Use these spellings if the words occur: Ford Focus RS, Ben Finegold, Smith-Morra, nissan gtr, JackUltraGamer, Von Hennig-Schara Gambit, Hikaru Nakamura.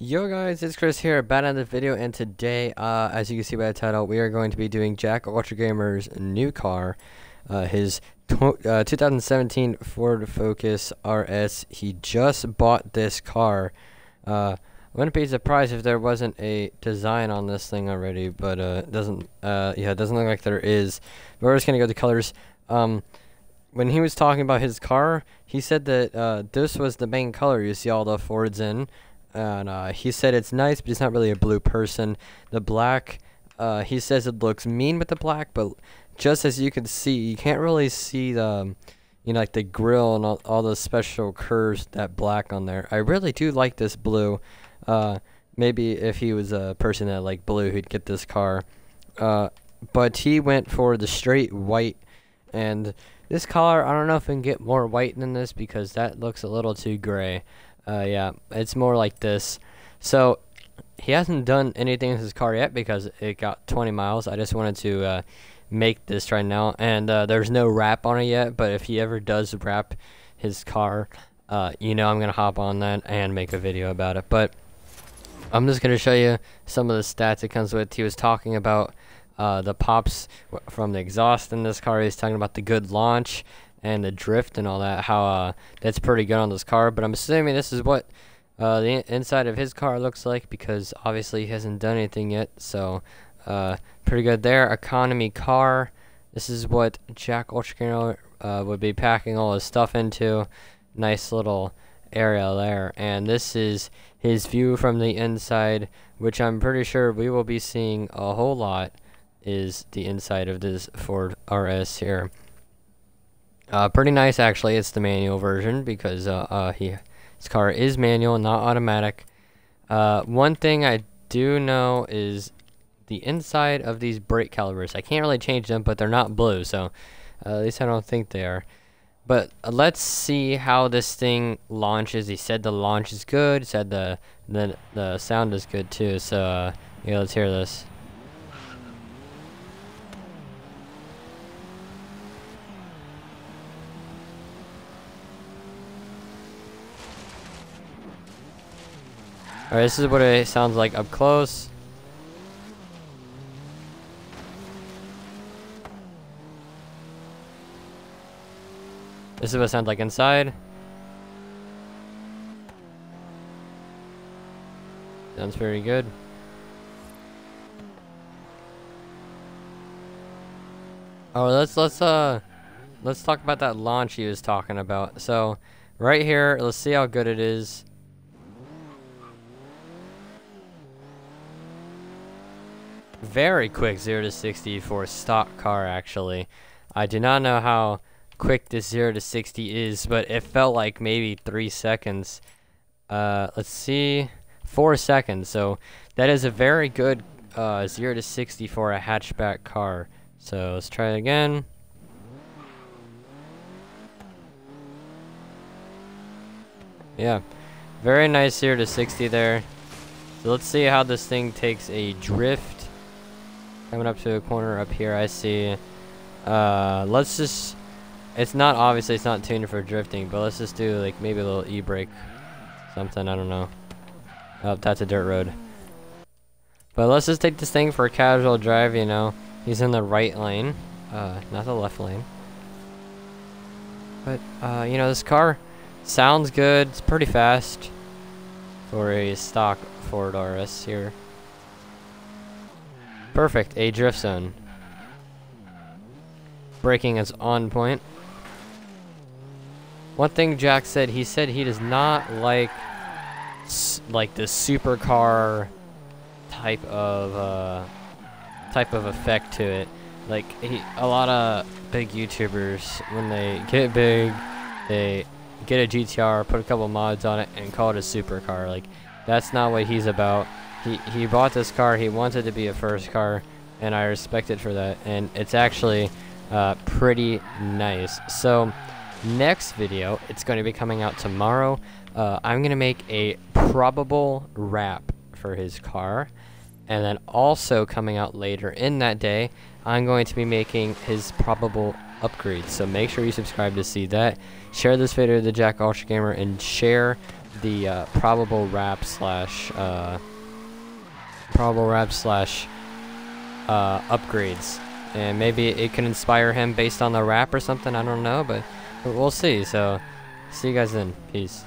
Yo guys, it's Chris here, back on the video, and today, as you can see by the title, we are going to be doing JackUltraGamer's new car, his 2017 Ford Focus RS. He just bought this car. I wouldn't be surprised if there wasn't a design on this thing already, but it doesn't look like there is. But we're just gonna go to colors. When he was talking about his car, he said that this was the main color you see all the Fords in. And he said it's nice, but he's not really a blue person. The black, he says it looks mean with the black, but just as you can see, you can't really see the, you know, like the grill and all those special curves, that black on there. I really do like this blue. Maybe if he was a person that liked blue, he'd get this car. But he went for the straight white, and this color, I don't know if we can get more white than this because that looks a little too gray. Yeah, it's more like this. So he hasn't done anything with his car yet because it got 20 miles. I just wanted to make this right now, and there's no wrap on it yet, but if he ever does wrap his car, you know, I'm gonna hop on that and make a video about it. But I'm just gonna show you some of the stats it comes with. He was talking about the pops from the exhaust in this car. He's talking about the good launch and the drift and all that, how that's pretty good on this car. But I'm assuming this is what the inside of his car looks like, because obviously he hasn't done anything yet. So pretty good there. Economy car, this is what JackUltraGamer would be packing all his stuff into. Nice little area there, and this is his view from the inside, which I'm pretty sure we will be seeing a whole lot, is the inside of this Ford RS here. Pretty nice, actually. It's the manual version because his car is manual, not automatic. One thing I do know is the inside of these brake calipers. I can't really change them, but they're not blue, so at least I don't think they are. But let's see how this thing launches. He said the launch is good. He said the sound is good too. So yeah, let's hear this. Alright, this is what it sounds like up close. This is what it sounds like inside. Sounds very good. Oh, let's talk about that launch he was talking about. So right here, let's see how good it is. Very quick, 0 to 60 for a stock car. Actually, I do not know how quick this 0 to 60 is, but it felt like maybe 3 seconds. Let's see, 4 seconds. So that is a very good 0 to 60 for a hatchback car. So let's try it again. Yeah, very nice 0 to 60 there. So let's see how this thing takes a drift. Coming up to a corner up here, I see. Let's just, it's not tuned for drifting, but let's just do like maybe a little e-brake, something, I don't know. Oh, that's a dirt road. But let's just take this thing for a casual drive, you know. He's in the right lane, not the left lane. But, you know, this car sounds good. It's pretty fast for a stock Ford RS here. Perfect, a drift zone. Braking is on point. One thing Jack said he does not like the supercar type of effect to it. Like a lot of big YouTubers, when they get big, they get a GTR, put a couple mods on it, and call it a supercar. Like, that's not what he's about. He bought this car, he wanted to be a first car, and I respect it for that, and it's actually pretty nice. So next video, it's going to be coming out tomorrow. I'm going to make a probable wrap for his car, and then also coming out later in that day, I'm going to be making his probable upgrades. So make sure you subscribe to see that. Share this video to JackUltraGamer and share the probable rap slash upgrades, and maybe it can inspire him based on the rap or something. I don't know, but we'll see. So see you guys then. Peace.